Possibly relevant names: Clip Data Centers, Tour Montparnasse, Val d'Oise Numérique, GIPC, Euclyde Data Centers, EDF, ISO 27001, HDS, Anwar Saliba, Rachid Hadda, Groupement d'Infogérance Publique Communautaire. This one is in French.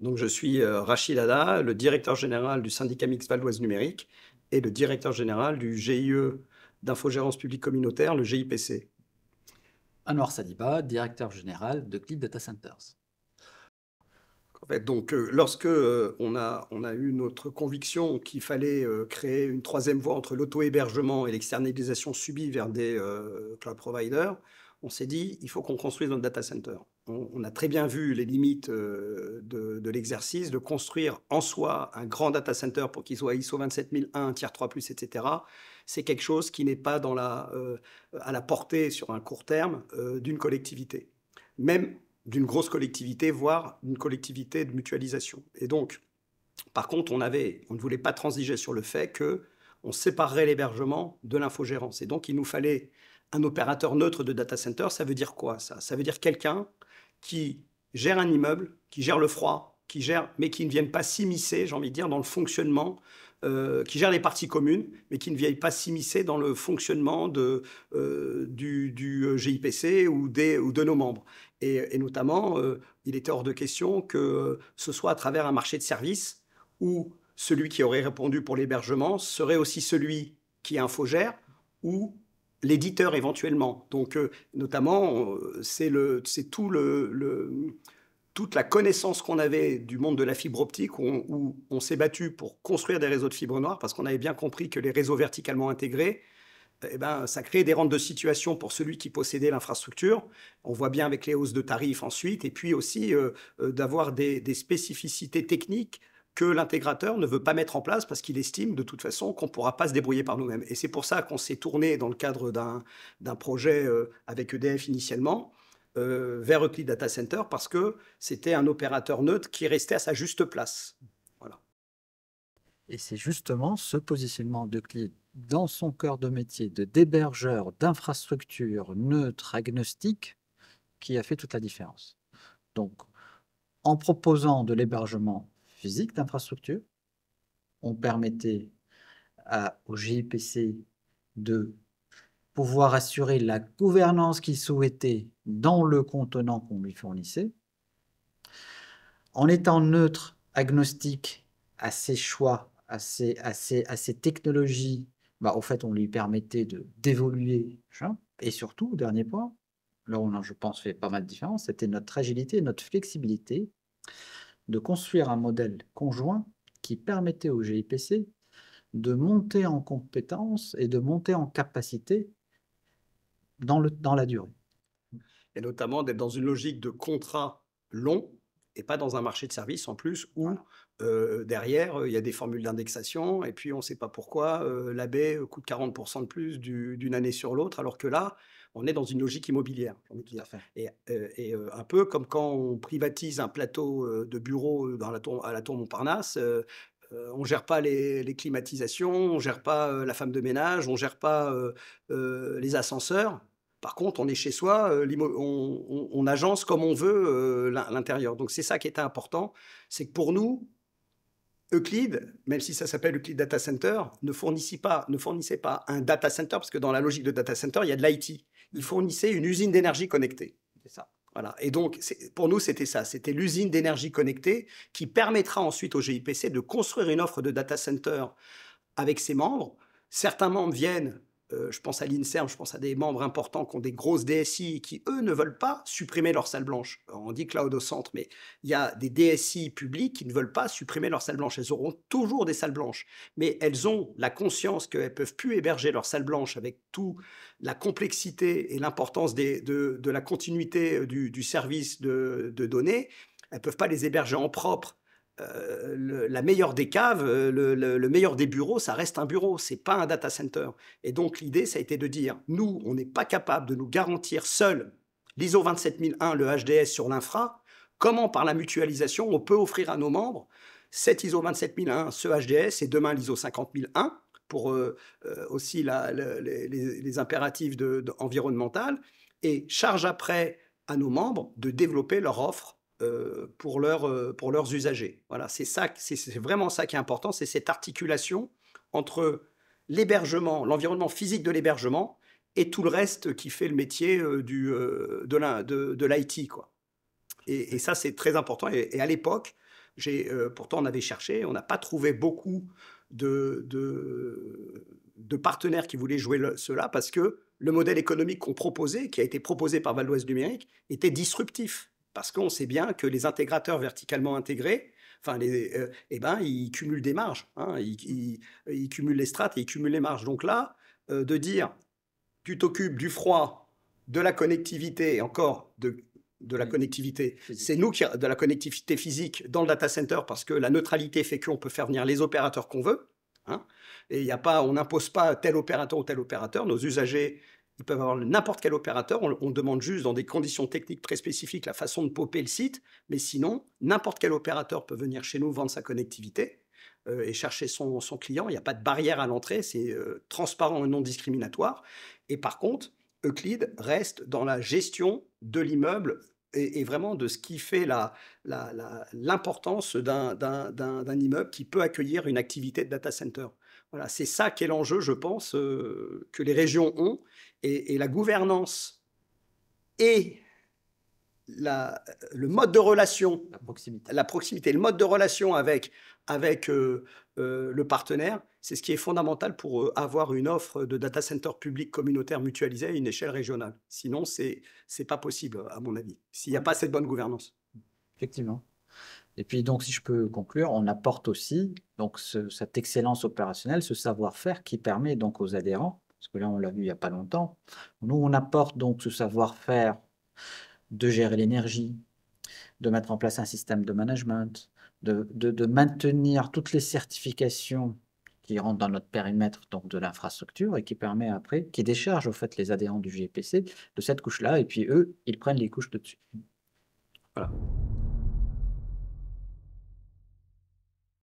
Donc, je suis Rachid Hadda, le directeur général du syndicat Mix Val d'Oise Numérique et le directeur général du GIE d'infogérance publique communautaire, le GIPC. Anwar Saliba, directeur général de Clip Data Centers. En fait, donc, lorsque on a eu notre conviction qu'il fallait créer une troisième voie entre l'auto-hébergement et l'externalisation subie vers des cloud providers, on s'est dit, il faut qu'on construise notre data center. On a très bien vu les limites de l'exercice, de construire en soi un grand data center pour qu'il soit ISO 27001, tier 3+, etc. C'est quelque chose qui n'est pas dans à la portée sur un court terme d'une collectivité, même d'une grosse collectivité, voire d'une collectivité de mutualisation. Et donc, par contre, on ne voulait pas transiger sur le fait qu'on séparerait l'hébergement de l'infogérance. Et donc, il nous fallait un opérateur neutre de data center. Ça veut dire quoi, ça? Ça veut dire quelqu'un qui gère un immeuble, qui gère le froid, mais qui ne vienne pas s'immiscer, j'ai envie de dire, dans le fonctionnement, qui gère les parties communes, mais qui ne vienne pas s'immiscer dans le fonctionnement du GIPC ou de nos membres. Et notamment, il était hors de question que ce soit à travers un marché de services où celui qui aurait répondu pour l'hébergement serait aussi celui qui infogère ou l'éditeur éventuellement. Donc, notamment, toute la connaissance qu'on avait du monde de la fibre optique, où on s'est battu pour construire des réseaux de fibre noire, parce qu'on avait bien compris que les réseaux verticalement intégrés, eh ben, ça crée des rentes de situation pour celui qui possédait l'infrastructure. On voit bien avec les hausses de tarifs ensuite, et puis aussi d'avoir des spécificités techniques que l'intégrateur ne veut pas mettre en place parce qu'il estime de toute façon qu'on ne pourra pas se débrouiller par nous-mêmes. Et c'est pour ça qu'on s'est tourné dans le cadre d'un projet avec EDF initialement vers Euclyde Data Center, parce que c'était un opérateur neutre qui restait à sa juste place. Voilà. Et c'est justement ce positionnement d'Euclyde dans son cœur de métier de d'hébergeur d'infrastructures neutres, agnostiques, qui a fait toute la différence. Donc, en proposant de l'hébergement physique d'infrastructure, on permettait au GIPC de pouvoir assurer la gouvernance qu'il souhaitait dans le contenant qu'on lui fournissait, en étant neutre, agnostique à ses choix, à ses technologies. Bah, au fait, on lui permettait d'évoluer. Et surtout, dernier point, là on a, je pense, fait pas mal de différence, c'était notre agilité, notre flexibilité de construire un modèle conjoint qui permettait au GIPC de monter en compétences et de monter en capacité dans la durée. Et notamment d'être dans une logique de contrat long et pas dans un marché de services en plus où derrière, il y a des formules d'indexation et puis on ne sait pas pourquoi l'AB coûte 40% de plus d'une année sur l'autre, alors que là, on est dans une logique immobilière. Et un peu comme quand on privatise un plateau de bureau à la tour Montparnasse, on ne gère pas les climatisations, on ne gère pas la femme de ménage, on ne gère pas les ascenseurs. Par contre, on est chez soi, on agence comme on veut l'intérieur. Donc, c'est ça qui était important. C'est que pour nous, Euclyde, même si ça s'appelle Euclyde Data Center, ne fournissait pas un data center, parce que dans la logique de data center, il y a de l'IT. Il fournissait une usine d'énergie connectée. C'est ça. Voilà. Et donc, pour nous, c'était ça. C'était l'usine d'énergie connectée qui permettra ensuite au GIPC de construire une offre de data center avec ses membres. Certains membres viennent... je pense à l'INSERM, je pense à des membres importants qui ont des grosses DSI qui, eux, ne veulent pas supprimer leur salle blanche. Alors, on dit cloud au centre, mais il y a des DSI publics qui ne veulent pas supprimer leur salle blanche. Elles auront toujours des salles blanches, mais elles ont la conscience qu'elles ne peuvent plus héberger leur salle blanche avec toute la complexité et l'importance de la continuité du service de données. Elles ne peuvent pas les héberger en propre. La meilleure des caves, le meilleur des bureaux, ça reste un bureau, c'est pas un data center. Et donc l'idée, ça a été de dire, nous, on n'est pas capable de nous garantir seul l'ISO 27001, le HDS sur l'infra, comment par la mutualisation, on peut offrir à nos membres cet ISO 27001, ce HDS et demain l'ISO 50001 pour aussi les impératifs environnementaux, et charge après à nos membres de développer leur offre pour leurs usagers. Voilà, c'est vraiment ça qui est important, c'est cette articulation entre l'hébergement, l'environnement physique de l'hébergement et tout le reste qui fait le métier de l'IT. Et ça, c'est très important. Et à l'époque, Pourtant, on avait cherché, on n'a pas trouvé beaucoup de partenaires qui voulaient jouer cela parce que le modèle économique qu'on proposait, qui a été proposé par Val d'Oise Numérique, était disruptif. Parce qu'on sait bien que les intégrateurs verticalement intégrés, enfin, ils cumulent des marges, hein, ils cumulent les strates et ils cumulent les marges. Donc là, de dire, tu t'occupes du froid, de la connectivité, encore de la connectivité, c'est nous qui, de la connectivité physique dans le data center, parce que la neutralité fait qu'on peut faire venir les opérateurs qu'on veut, hein, et y a pas, on n'impose pas tel opérateur ou tel opérateur, nos usagers, ils peuvent avoir n'importe quel opérateur, on demande juste dans des conditions techniques très spécifiques la façon de popper le site, mais sinon, n'importe quel opérateur peut venir chez nous vendre sa connectivité et chercher son client, il n'y a pas de barrière à l'entrée, c'est transparent et non discriminatoire, et par contre, Euclyde reste dans la gestion de l'immeuble et vraiment de ce qui fait l'importance d'un immeuble qui peut accueillir une activité de data center. Voilà, c'est ça qui est l'enjeu, je pense, que les régions ont. Et la gouvernance et le mode de relation, la proximité, le mode de relation avec le partenaire, c'est ce qui est fondamental pour avoir une offre de data center public communautaire mutualisée à une échelle régionale. Sinon, ce n'est pas possible, à mon avis, s'il n'y a pas cette bonne gouvernance. Effectivement. Et puis, donc, si je peux conclure, on apporte aussi donc, cette excellence opérationnelle, ce savoir-faire qui permet donc aux adhérents, parce que là, on l'a vu il n'y a pas longtemps, nous, on apporte donc ce savoir-faire de gérer l'énergie, de mettre en place un système de management, de maintenir toutes les certifications qui rentrent dans notre périmètre donc de l'infrastructure et qui permet après, qui décharge au fait les adhérents du GIPC de cette couche-là, et puis eux, ils prennent les couches de dessus. Voilà.